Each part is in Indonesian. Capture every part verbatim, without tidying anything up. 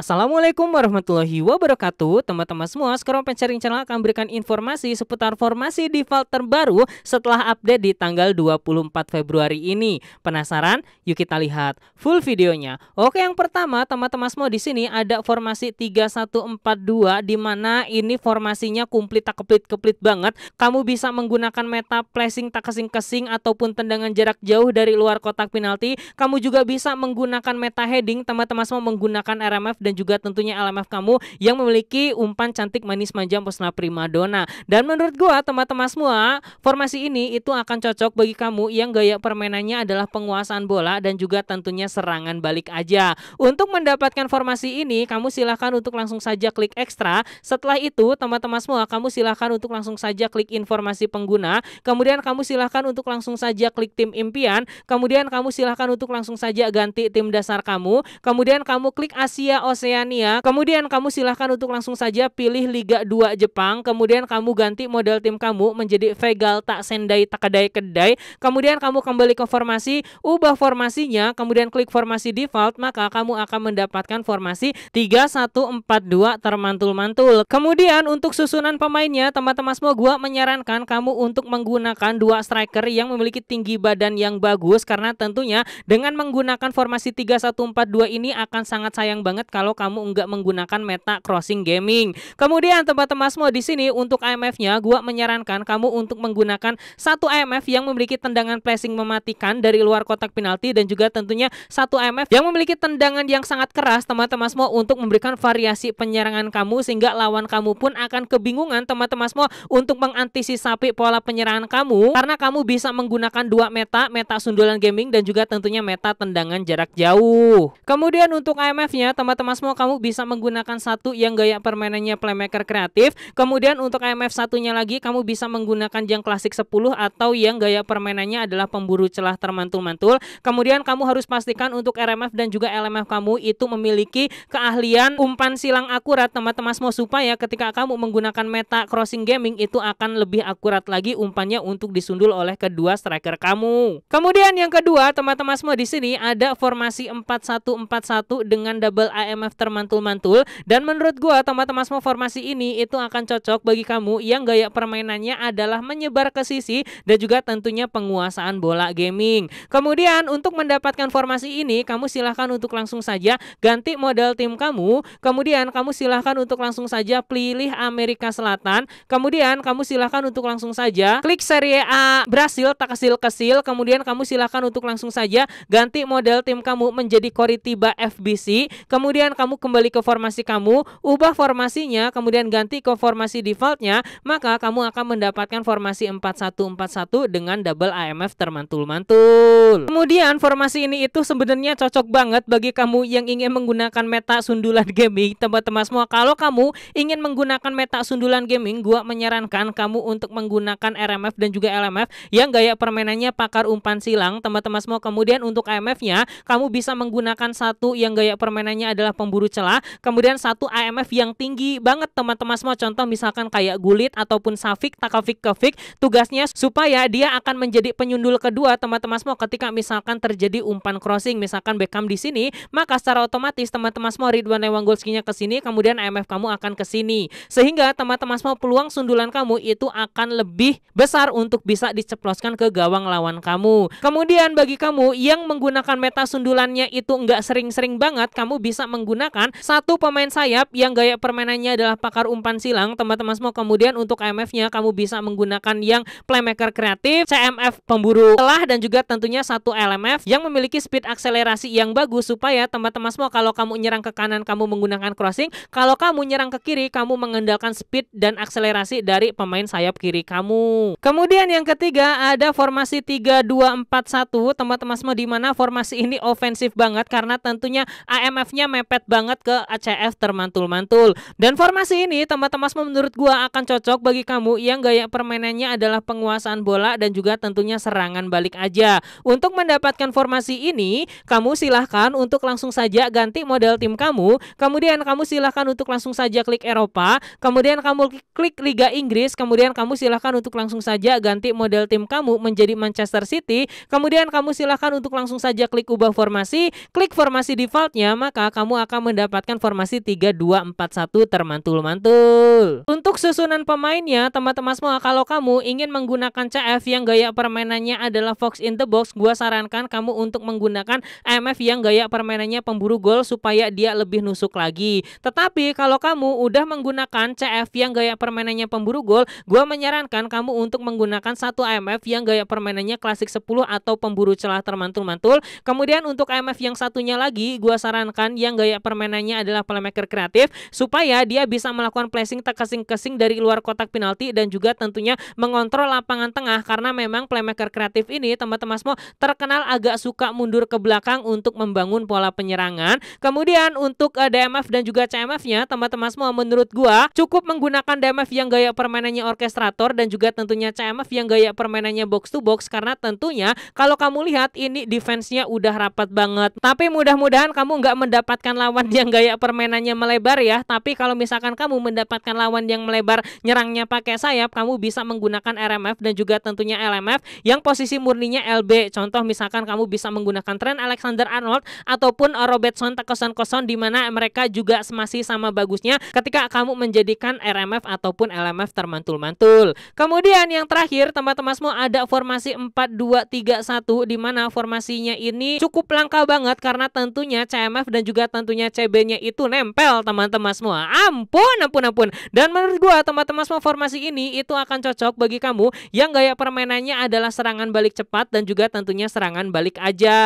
Assalamualaikum warahmatullahi wabarakatuh. Teman-teman semua, sekarang Pencerin Channel akan berikan informasi seputar formasi default terbaru setelah update di tanggal dua puluh empat Februari ini. Penasaran? Yuk kita lihat full videonya. Oke, yang pertama teman-teman semua, di sini ada formasi tiga satu empat dua, di mana ini formasinya kumplit tak keplit-keplit banget. Kamu bisa menggunakan meta pressing tak kesing-kesing ataupun tendangan jarak jauh dari luar kotak penalti. Kamu juga bisa menggunakan meta heading, teman-teman semua, menggunakan R M F dan juga tentunya L M F kamu yang memiliki umpan cantik manis manja pesona primadona. Dan menurut gua teman-teman semua, formasi ini itu akan cocok bagi kamu yang gaya permainannya adalah penguasaan bola dan juga tentunya serangan balik aja. Untuk mendapatkan formasi ini, kamu silahkan untuk langsung saja klik ekstra. Setelah itu teman-teman semua, kamu silahkan untuk langsung saja klik informasi pengguna. Kemudian kamu silahkan untuk langsung saja klik tim impian. Kemudian kamu silahkan untuk langsung saja ganti tim dasar kamu. Kemudian kamu klik Asia Oceania Oceania. Kemudian kamu silahkan untuk langsung saja pilih Liga dua Jepang. Kemudian kamu ganti model tim kamu menjadi Vegalta Sendai Takadai Kedai. Kemudian kamu kembali ke formasi, ubah formasinya, kemudian klik formasi default, maka kamu akan mendapatkan formasi tiga satu empat dua termantul-mantul. Kemudian untuk susunan pemainnya, teman-teman semua, gua menyarankan kamu untuk menggunakan dua striker yang memiliki tinggi badan yang bagus, karena tentunya dengan menggunakan formasi tiga satu empat dua ini akan sangat sayang banget kalau kamu enggak menggunakan meta crossing gaming. Kemudian teman-teman semua, di sini untuk A M F-nya gua menyarankan kamu untuk menggunakan satu A M F yang memiliki tendangan pressing mematikan dari luar kotak penalti dan juga tentunya satu A M F yang memiliki tendangan yang sangat keras, teman-teman semua, untuk memberikan variasi penyerangan kamu sehingga lawan kamu pun akan kebingungan, teman-teman semua, untuk mengantisipasi pola penyerangan kamu karena kamu bisa menggunakan dua meta, meta sundulan gaming dan juga tentunya meta tendangan jarak jauh. Kemudian untuk A M F-nya teman-teman semua, kamu bisa menggunakan satu yang gaya permainannya playmaker kreatif. Kemudian untuk A M F satunya lagi, kamu bisa menggunakan yang klasik sepuluh atau yang gaya permainannya adalah pemburu celah termantul-mantul. Kemudian kamu harus pastikan untuk R M F dan juga L M F kamu itu memiliki keahlian umpan silang akurat, teman-teman semua, supaya ketika kamu menggunakan meta crossing gaming itu akan lebih akurat lagi umpannya untuk disundul oleh kedua striker kamu. Kemudian yang kedua teman-teman semua, di sini ada formasi empat satu empat satu dengan double A M F termantul-mantul. Dan menurut gua teman-teman semua, formasi ini itu akan cocok bagi kamu yang gaya permainannya adalah menyebar ke sisi dan juga tentunya penguasaan bola gaming. Kemudian untuk mendapatkan formasi ini, kamu silahkan untuk langsung saja ganti model tim kamu. Kemudian kamu silahkan untuk langsung saja pilih Amerika Selatan. Kemudian kamu silahkan untuk langsung saja klik Serie A Brasil tak kesil-kesil. Kemudian kamu silahkan untuk langsung saja ganti model tim kamu menjadi Coritiba F B C. Kemudian kamu kembali ke formasi kamu, ubah formasinya, kemudian ganti ke formasi defaultnya, maka kamu akan mendapatkan formasi empat satu empat satu dengan double A M F termantul-mantul. Kemudian formasi ini itu sebenarnya cocok banget bagi kamu yang ingin menggunakan meta sundulan gaming, teman-teman semua. Kalau kamu ingin menggunakan meta sundulan gaming, gua menyarankan kamu untuk menggunakan R M F dan juga L M F yang gaya permainannya pakar umpan silang, teman-teman semua. Kemudian untuk A M F-nya, kamu bisa menggunakan satu yang gaya permainannya adalah pemburu buru celah, kemudian satu A M F yang tinggi banget, teman-teman semua. Contoh misalkan kayak Gulit ataupun Safik Takafik Kefik, tugasnya supaya dia akan menjadi penyundul kedua, teman-teman semua, ketika misalkan terjadi umpan crossing misalkan Beckham di sini, maka secara otomatis teman-teman semua Ridwan Lewandowski-nya ke sini, kemudian A M F kamu akan ke sini, sehingga teman-teman semua peluang sundulan kamu itu akan lebih besar untuk bisa diceploskan ke gawang lawan kamu. Kemudian bagi kamu yang menggunakan meta sundulannya itu enggak sering-sering banget, kamu bisa menggunakan satu pemain sayap yang gaya permainannya adalah pakar umpan silang, teman-teman semua. Kemudian untuk A M F-nya kamu bisa menggunakan yang playmaker kreatif, C M F pemburu celah dan juga tentunya satu L M F yang memiliki speed akselerasi yang bagus, supaya teman-teman semua, kalau kamu nyerang ke kanan kamu menggunakan crossing, kalau kamu nyerang ke kiri kamu mengandalkan speed dan akselerasi dari pemain sayap kiri kamu. Kemudian yang ketiga ada formasi tiga dua empat satu, teman-teman semua, di mana formasi ini ofensif banget karena tentunya A M F-nya mepet banget ke A C F termantul-mantul. Dan formasi ini teman-teman semua, menurut gua akan cocok bagi kamu yang gaya permainannya adalah penguasaan bola dan juga tentunya serangan balik aja. Untuk mendapatkan formasi ini, kamu silahkan untuk langsung saja ganti model tim kamu. Kemudian kamu silahkan untuk langsung saja klik Eropa. Kemudian kamu klik Liga Inggris. Kemudian kamu silahkan untuk langsung saja ganti model tim kamu menjadi Manchester City. Kemudian kamu silahkan untuk langsung saja klik ubah formasi, klik formasi defaultnya, maka kamu akan akan mendapatkan formasi tiga dua empat satu termantul-mantul. Untuk susunan pemainnya, teman-teman semua, kalau kamu ingin menggunakan C F yang gaya permainannya adalah Fox in the Box, gua sarankan kamu untuk menggunakan M F yang gaya permainannya pemburu gol supaya dia lebih nusuk lagi. Tetapi kalau kamu udah menggunakan C F yang gaya permainannya pemburu gol, gua menyarankan kamu untuk menggunakan satu M F yang gaya permainannya klasik sepuluh atau pemburu celah termantul-mantul. Kemudian untuk M F yang satunya lagi, gua sarankan yang gaya permainannya adalah playmaker kreatif supaya dia bisa melakukan pressing tekesing-kesing dari luar kotak penalti dan juga tentunya mengontrol lapangan tengah, karena memang playmaker kreatif ini teman-teman semua terkenal agak suka mundur ke belakang untuk membangun pola penyerangan. Kemudian untuk uh, D M F dan juga C M F-nya teman-teman semua, menurut gua cukup menggunakan D M F yang gaya permainannya orkestrator dan juga tentunya C M F yang gaya permainannya box to box, karena tentunya kalau kamu lihat ini defense-nya udah rapat banget. Tapi mudah-mudahan kamu nggak mendapatkan lawan yang gaya permainannya melebar ya. Tapi kalau misalkan kamu mendapatkan lawan yang melebar nyerangnya pakai sayap, kamu bisa menggunakan R M F dan juga tentunya L M F yang posisi murninya L B. Contoh misalkan kamu bisa menggunakan Trent Alexander Arnold ataupun Robertson tekosan kosong, di mana mereka juga masih sama bagusnya ketika kamu menjadikan R M F ataupun L M F termantul-mantul. Kemudian yang terakhir teman-teman semua, ada formasi empat dua tiga satu, di mana formasinya ini cukup langka banget karena tentunya C M F dan juga tentunya C B-nya itu nempel teman-teman semua. Ampun, ampun, ampun. Dan menurut gua teman-teman semua, formasi ini itu akan cocok bagi kamu yang gaya permainannya adalah serangan balik cepat dan juga tentunya serangan balik aja.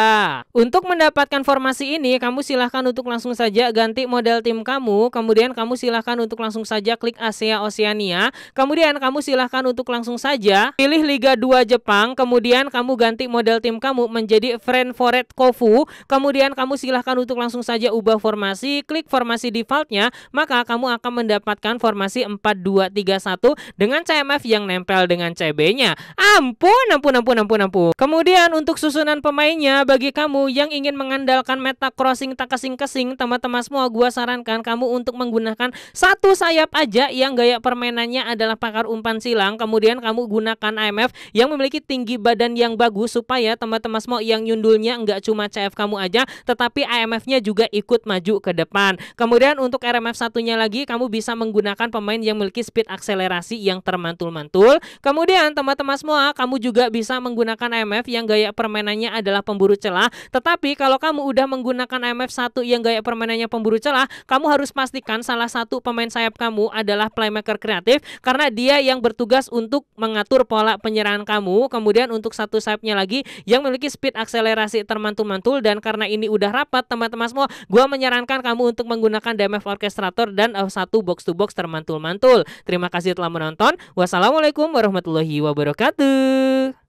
Untuk mendapatkan formasi ini, kamu silahkan untuk langsung saja ganti model tim kamu. Kemudian kamu silahkan untuk langsung saja klik Asia Oceania. Kemudian kamu silahkan untuk langsung saja pilih Liga dua Jepang. Kemudian kamu ganti model tim kamu menjadi Friend for Red Kofu. Kemudian kamu silahkan untuk langsung saja ubah formasi, klik formasi defaultnya, maka kamu akan mendapatkan formasi empat dua tiga satu dengan C M F yang nempel dengan C B-nya. Ampun, ampun, ampun, ampun, ampun. Kemudian untuk susunan pemainnya, bagi kamu yang ingin mengandalkan meta crossing tak kesing-kesing, teman-teman semua, gua sarankan kamu untuk menggunakan satu sayap aja yang gaya permainannya adalah pakar umpan silang. Kemudian kamu gunakan A M F yang memiliki tinggi badan yang bagus supaya teman-teman semua yang nyundulnya nggak cuma C F kamu aja, tetapi A M F-nya juga ikut maju ke depan. Kemudian untuk R M F satunya lagi, kamu bisa menggunakan pemain yang memiliki speed akselerasi yang termantul-mantul. Kemudian teman-teman semua, kamu juga bisa menggunakan A M F yang gaya permainannya adalah pemburu celah. Tetapi kalau kamu udah menggunakan A M F satu yang gaya permainannya pemburu celah, kamu harus pastikan salah satu pemain sayap kamu adalah playmaker kreatif, karena dia yang bertugas untuk mengatur pola penyerangan kamu. Kemudian untuk satu sayapnya lagi yang memiliki speed akselerasi termantul-mantul, dan karena ini udah rapat teman-teman semua, gua menyarankan kamu untuk menggunakan D M F orkestrator dan satu box to box termantul-mantul. Terima kasih telah menonton. Wassalamualaikum warahmatullahi wabarakatuh.